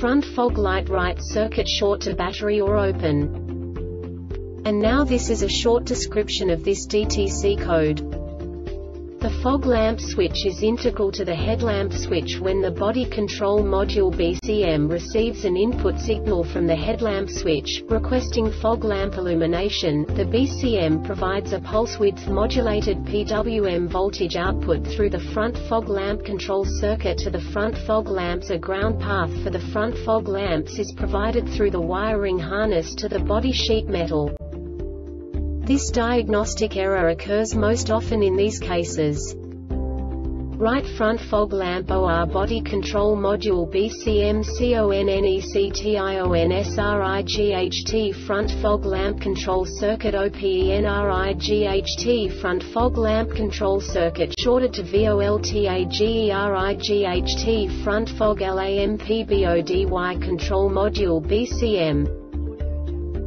front fog light right circuit short to battery or open. And now this is a short description of this DTC code. The fog lamp switch is integral to the headlamp switch when the body control module BCM receives an input signal from the headlamp switch, requesting fog lamp illumination. The BCM provides a pulse width modulated PWM voltage output through the front fog lamp control circuit to the front fog lamps. A ground path for the front fog lamps is provided through the wiring harness to the body sheet metal. This diagnostic error occurs most often in these cases. Right front fog lamp OR body control module BCM CONNECTIONSRIGHT front fog lamp control circuit OPENRIGHT front fog lamp control circuit shorted to VOLTAGERIGHT front fog LAMPBODY control module BCM.